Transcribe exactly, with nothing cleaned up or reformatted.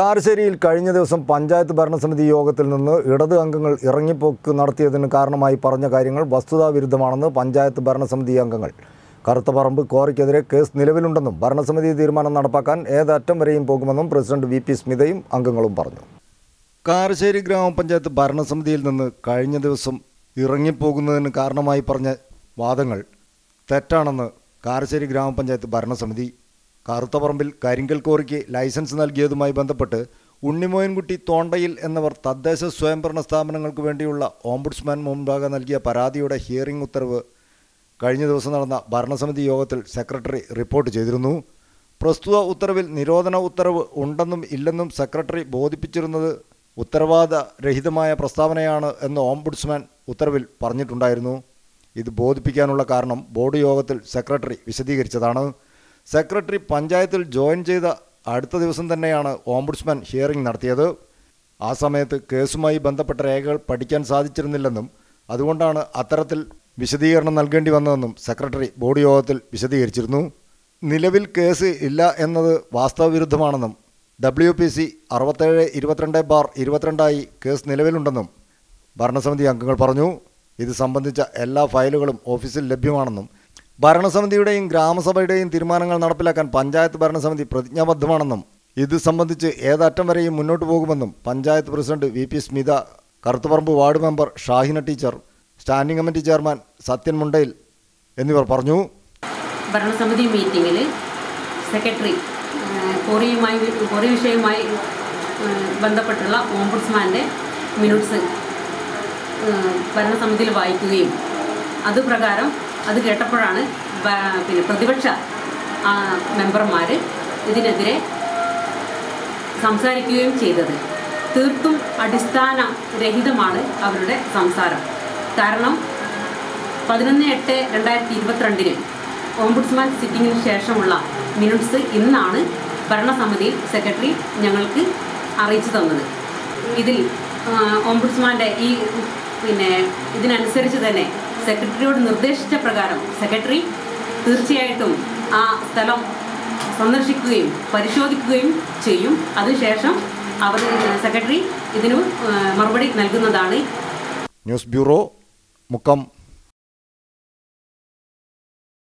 കാരശ്ശേരിയിൽ കഴിഞ്ഞ ദിവസം പഞ്ചായത്ത് ഭരണസമിതി യോഗത്തിൽ നിന്ന് ഇടത് അംഗങ്ങൾ ഇറങ്ങിപ്പോക്ക് നടത്തിയതിന് കാരണമായി പറഞ്ഞ കാര്യങ്ങൾ വസ്തുതാവിരുദ്ധമാണെന്ന് പഞ്ചായത്ത് ഭരണസമിതി അംഗങ്ങൾ. കറുത്തപറമ്പ് ക്വാറിക്കെതിരെ കേസ് നിലവിലുണ്ടെന്നും ഭരണസമിതി തീരുമാനം നടപ്പാക്കാൻ ഏതറ്റം വരെയും പോകുമെന്നും പ്രസിഡന്റ് വി പി സ്മിതയും അംഗങ്ങളും പറഞ്ഞു. കാരശ്ശേരി ഗ്രാമപഞ്ചായത്ത് ഭരണസമിതിയിൽ നിന്ന് കഴിഞ്ഞ ദിവസം ഇറങ്ങിപ്പോകുന്നതിന് കാരണമായി പറഞ്ഞ വാദങ്ങൾ തെറ്റാണെന്ന് കാരശ്ശേരി ഗ്രാമപഞ്ചായത്ത് ഭരണസമിതി കറുത്തപറമ്പിൽ കരിങ്കൽ കോറിക്ക് ലൈസൻസ് നൽകിയതുമായി ബന്ധപ്പെട്ട് ഉണ്ണിമോയൻകുട്ടി തോണ്ടയിൽ എന്നിവർ തദ്ദേശ സ്വയംഭരണ സ്ഥാപനങ്ങൾക്ക് വേണ്ടിയുള്ള ഓംബുഡ്സ്മാൻ മുമ്പാകെ നൽകിയ പരാതിയുടെ ഹിയറിംഗ് ഉത്തരവ് കഴിഞ്ഞ ദിവസം നടന്ന ഭരണസമിതി യോഗത്തിൽ സെക്രട്ടറി റിപ്പോർട്ട് ചെയ്തിരുന്നു. പ്രസ്തുത ഉത്തരവിൽ നിരോധന ഉത്തരവ് ഉണ്ടെന്നും ഇല്ലെന്നും സെക്രട്ടറി ബോധിപ്പിച്ചിരുന്നത് ഉത്തരവാദരഹിതമായ പ്രസ്താവനയാണ് എന്ന് ഓംബുഡ്സ്മാൻ ഉത്തരവിൽ പറഞ്ഞിട്ടുണ്ടായിരുന്നു. ഇത് ബോധിപ്പിക്കാനുള്ള കാരണം ബോർഡ് യോഗത്തിൽ സെക്രട്ടറി വിശദീകരിച്ചതാണ്. സെക്രട്ടറി പഞ്ചായത്തിൽ ജോയിൻ ചെയ്ത അടുത്ത ദിവസം തന്നെയാണ് ഓംബുഡ്സ്മാൻ ഹിയറിംഗ് നടത്തിയത്. ആ സമയത്ത് കേസുമായി ബന്ധപ്പെട്ട രേഖകൾ പഠിക്കാൻ സാധിച്ചിരുന്നില്ലെന്നും അതുകൊണ്ടാണ് അത്തരത്തിൽ വിശദീകരണം നൽകേണ്ടി വന്നതെന്നും സെക്രട്ടറി ബോർഡ് യോഗത്തിൽ വിശദീകരിച്ചിരുന്നു. നിലവിൽ കേസ് ഇല്ല എന്നത് വാസ്തവവിരുദ്ധമാണെന്നും ഡബ്ല്യു പി സി അറുപത്തേഴ് ഇരുപത്തിരണ്ട് ബാർ ഇരുപത്തിരണ്ടായി കേസ് നിലവിലുണ്ടെന്നും ഭരണസമിതി അംഗങ്ങൾ പറഞ്ഞു. ഇത് സംബന്ധിച്ച എല്ലാ ഫയലുകളും ഓഫീസിൽ ലഭ്യമാണെന്നും ഭരണസമിതിയുടെയും ഗ്രാമസഭയുടെയും തീരുമാനങ്ങൾ നടപ്പിലാക്കാൻ പഞ്ചായത്ത് ഭരണസമിതി പ്രതിജ്ഞാബദ്ധമാണെന്നും ഇത് സംബന്ധിച്ച് ഏതറ്റം വരെയും മുന്നോട്ട് പോകുമെന്നും panchayat president V P Smitha, Karuthaparamba ward member Shahina teacher, standing committee chairman Sathyan Mundayil എന്നിവർ പറഞ്ഞു. ഭരണസമിതി മീറ്റിംഗിൽ സെക്രട്ടറി കോറിയുമായി കോറി വിഷയവുമായി ബന്ധപ്പെട്ടുള്ള ഓംബുഡ്സ്മാൻ്റെ മിനിറ്റ്സ് ഭരണസമിതിയിൽ വായിക്കുകയും അതുപ്രകാരം അത് കേട്ടപ്പോഴാണ് പിന്നെ പ്രതിപക്ഷ മെമ്പർമാർ ഇതിനെതിരെ സംസാരിക്കുകയും ചെയ്തത്. തീർത്തും അടിസ്ഥാനരഹിതമാണ് അവരുടെ സംസാരം. കാരണം പതിനൊന്ന് എട്ട് രണ്ടായിരത്തി ഇരുപത്തിരണ്ടിന് ഓംബുഡ്സ്മാൻ സിറ്റിംഗിന് ശേഷമുള്ള മിനിറ്റ്സ് ഇന്നാണ് ഭരണസമിതിയിൽ സെക്രട്ടറി ഞങ്ങൾക്ക് അറിയിച്ചു തന്നത്. ഇതിൽ ഓംബുഡ്സ്മാൻ്റെ ഈ പിന്നെ ഇതിനനുസരിച്ച് തന്നെ സെക്രട്ടറിയോട് നിർദ്ദേശിച്ച പ്രകാരം സെക്രട്ടറി തീർച്ചയായിട്ടും ആ സ്ഥലം സന്ദർശിക്കുകയും പരിശോധിക്കുകയും ചെയ്യും. അതിനുശേഷം അവർ സെക്രട്ടറി ഇതിനു മറുപടി നൽകുന്നതാണ്. News bureau, Mukkam.